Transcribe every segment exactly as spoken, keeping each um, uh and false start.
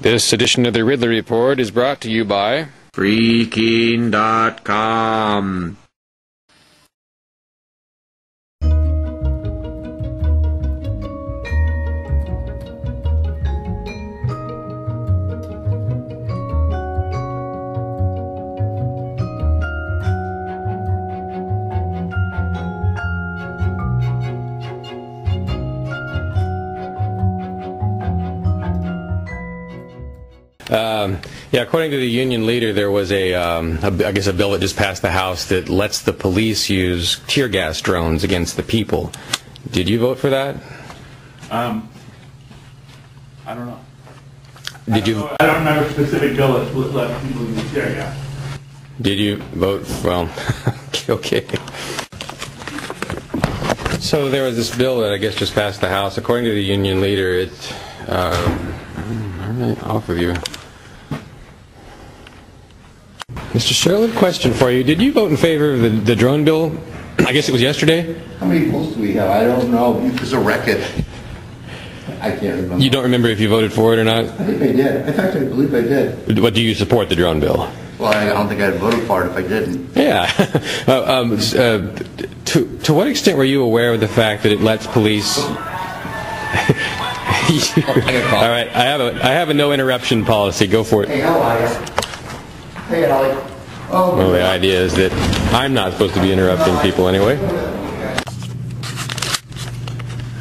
This edition of the Ridley Report is brought to you by Free Keene dot com. Um, yeah, according to the union leader, there was a, um, a, I guess, a bill that just passed the House that lets the police use tear gas drones against the people. Did you vote for that? Um, I don't know. Did I don't you? Know, I don't remember a specific bill that let people use tear gas. Did you vote? Well, okay. So there was this bill that I guess just passed the House. According to the union leader, it. Um, off of you. Mister Sherwood, question for you. Did you vote in favor of the, the drone bill? I guess it was yesterday? How many votes do we have? I don't know. It's a record. I can't remember. You don't remember if you voted for it or not? I think I did. In fact, I believe I did. But do you support the drone bill? Well, I don't think I'd voted for it if I didn't. Yeah. uh, um, uh, to, to what extent were you aware of the fact that it lets police... All right, I have a I have a no interruption policy. Go for it. Hey, how are you? Hey, Ollie. Oh. Well, the idea is that I'm not supposed to be interrupting people anyway.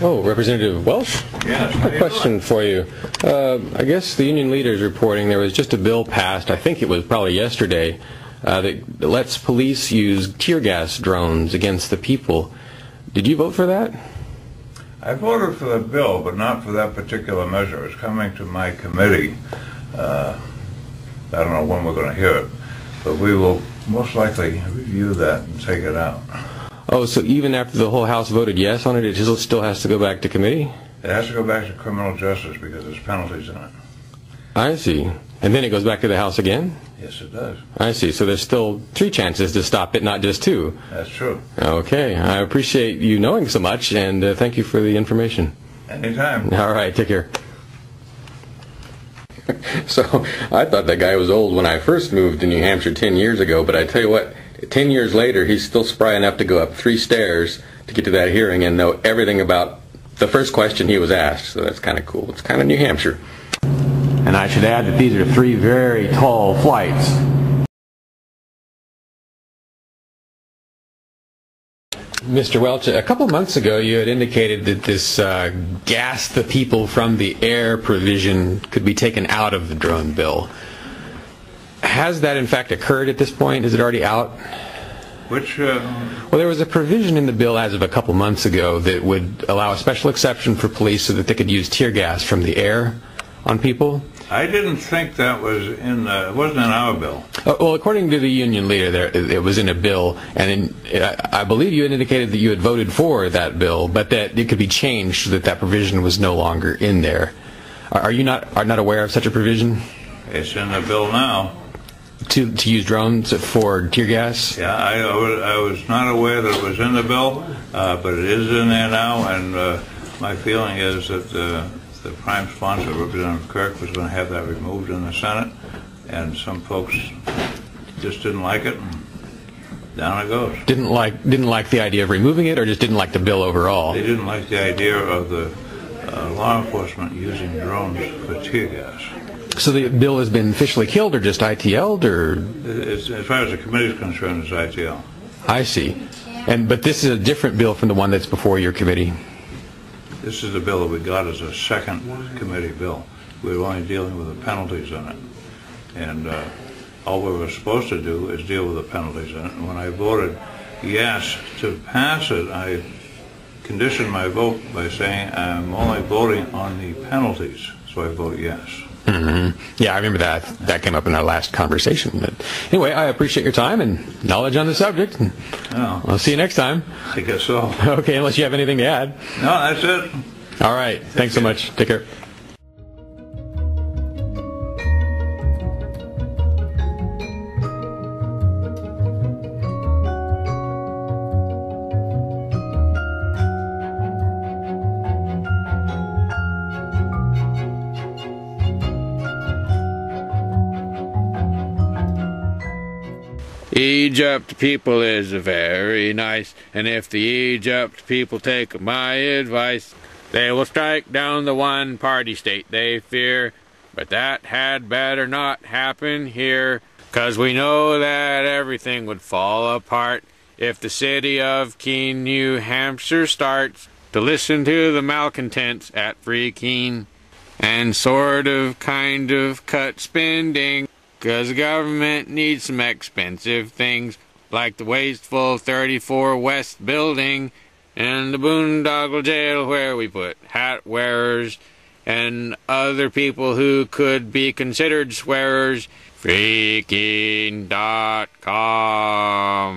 Oh, Representative Welch. Yeah. A question for you. Uh, I guess the union leader is reporting there was just a bill passed. I think it was probably yesterday uh, that lets police use tear gas drones against the people. Did you vote for that? I voted for the bill, but not for that particular measure. It's coming to my committee. Uh, I don't know when we're going to hear it, but we will most likely review that and take it out. Oh, so even after the whole House voted yes on it, it still has to go back to committee? It has to go back to criminal justice because there's penalties in it. I see. And then it goes back to the House again? Yes, it does. I see. So there's still three chances to stop it, not just two. That's true. Okay. I appreciate you knowing so much, and uh, thank you for the information. Anytime. All right. Take care. So I thought that guy was old when I first moved to New Hampshire ten years ago, but I tell you what, ten years later, he's still spry enough to go up three stairs to get to that hearing and know everything about the first question he was asked. So that's kind of cool. It's kind of New Hampshire. And I should add that these are three very tall flights. Mister Welch, a couple months ago you had indicated that this uh, gas the people from the air provision could be taken out of the drone bill. Has that in fact occurred at this point? Is it already out? Which, uh, well, there was a provision in the bill as of a couple months ago that would allow a special exception for police so that they could use tear gas from the air on people. I didn't think that was in the, it wasn't in our bill. Uh, well, according to the union leader, there it, it was in a bill, and in, I, I believe you had indicated that you had voted for that bill, but that it could be changed so that that provision was no longer in there. Are, are you not are not aware of such a provision? It's in the bill now. To to use drones for tear gas? Yeah, I, I, was, I was not aware that it was in the bill, uh, but it is in there now, and uh, my feeling is that Uh, the prime sponsor, Representative Kirk, was going to have that removed in the Senate, and some folks just didn't like it, and down it goes. Didn't like didn't like the idea of removing it, or just didn't like the bill overall? They didn't like the idea of the uh, law enforcement using drones for tear gas. So the bill has been officially killed, or just I T L'd, or? It's, as far as the committee is concerned, it's I T L. I see. And but this is a different bill from the one that's before your committee? This is the bill that we got as a second committee bill. We were only dealing with the penalties in it. And uh, all we were supposed to do is deal with the penalties in it. And when I voted yes to pass it, I conditioned my vote by saying I'm only voting on the penalties, so I vote yes. Mm-hmm. Yeah, I remember that. That came up in our last conversation. But anyway, I appreciate your time and knowledge on the subject. Oh. I'll see you next time. I guess so. Okay, unless you have anything to add. No, that's it. All right. Thanks so much. Take care. Egypt people is very nice, and if the Egypt people take my advice, they will strike down the one-party state they fear. But that had better not happen here, 'cause we know that everything would fall apart if the city of Keene, New Hampshire starts to listen to the malcontents at Free Keene and sort of kind of cut spending, 'cause the government needs some expensive things like the wasteful thirty-four West building and the boondoggle jail where we put hat wearers and other people who could be considered swearers. Free Keene dot com